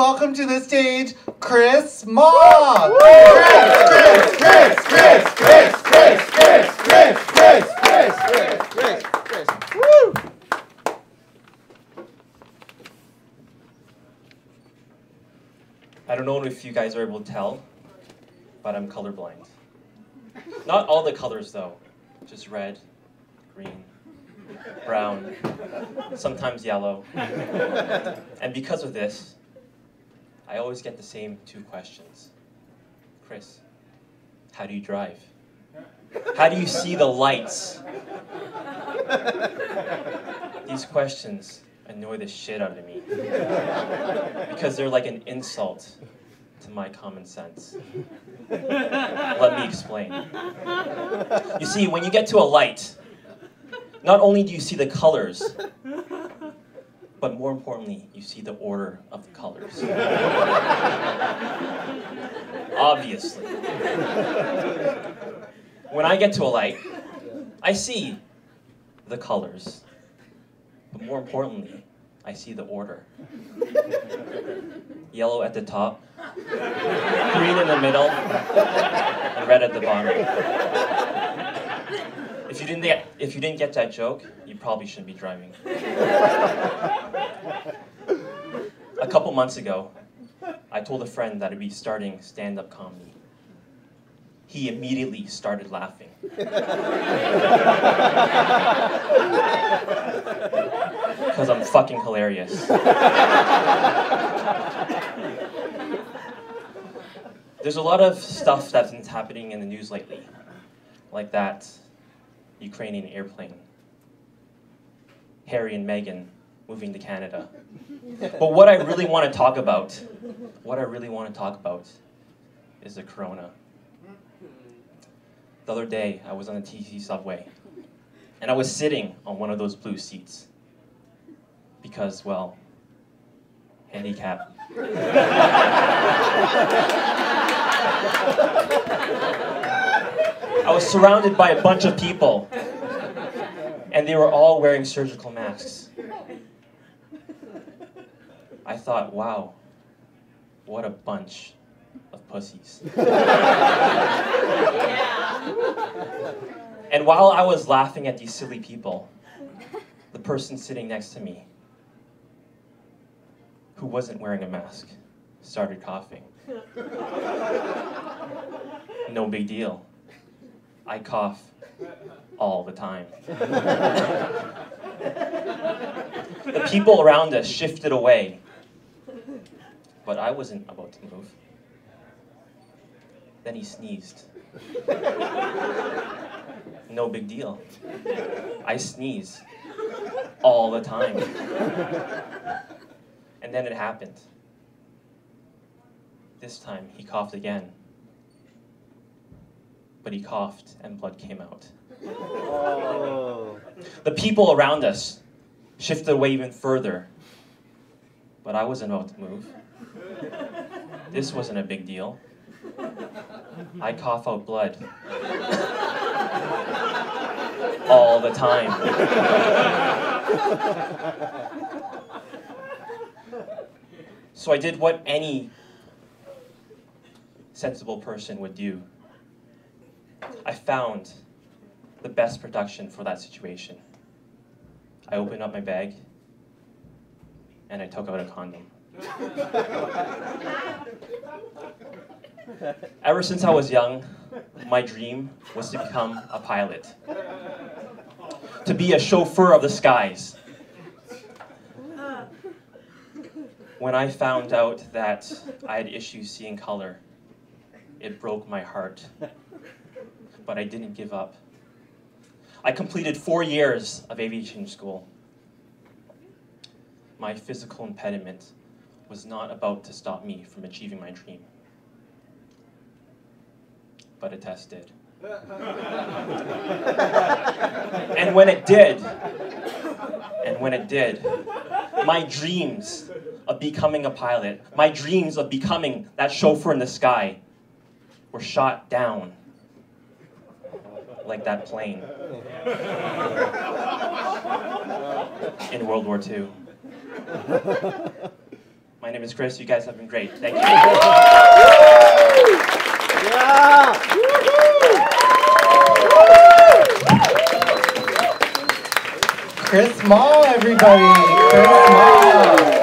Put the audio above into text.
welcome to the stage, Chris Mah. Chris. Woo! I don't know if you guys are able to tell, but I'm colorblind. Not all the colors though, just red, green, brown, sometimes yellow. And because of this, I always get the same two questions. Chris, how do you drive? How do you see the lights? These questions annoy the shit out of me because they're like an insult to my common sense. Let me explain. You see, when you get to a light, not only do you see the colors, but more importantly, you see the order of the colors. Obviously. When I get to a light, I see the colors, but more importantly, I see the order. Yellow at the top, green in the middle, and red at the bottom. If you didn't get that joke, you probably shouldn't be driving. A couple months ago, I told a friend that I'd be starting stand-up comedy. He immediately started laughing. Because I'm fucking hilarious. There's a lot of stuff that's been happening in the news lately, like that Ukrainian airplane, Harry and Meghan moving to Canada. But what I really want to talk about, is the corona. The other day, I was on the TTC subway, and I was sitting on one of those blue seats because, well, handicap. I was surrounded by a bunch of people, and they were all wearing surgical masks. I thought, wow, what a bunch of pussies. And while I was laughing at these silly people, the person sitting next to me, who wasn't wearing a mask, started coughing. No big deal. I cough all the time. The people around us shifted away, but I wasn't about to move. Then he sneezed. No big deal. I sneeze all the time. And then it happened. This time he coughed again. But he coughed and blood came out. Oh. The people around us shifted away even further, but I wasn't about to move. This wasn't a big deal. I cough out blood all the time. So I did what any sensible person would do. I found the best production for that situation. I opened up my bag, and I took out a condom. Ever since I was young, my dream was to become a pilot, to be a chauffeur of the skies. When I found out that I had issues seeing color, it broke my heart. But I didn't give up. I completed 4 years of aviation school. My physical impediment was not about to stop me from achieving my dream. But a test did. And when it did, my dreams of becoming a pilot, my dreams of becoming that chauffeur in the sky were shot down. Like that plane in World War II. My name is Chris. You guys have been great. Thank you. Yeah. Chris Mah, everybody. Chris Mah.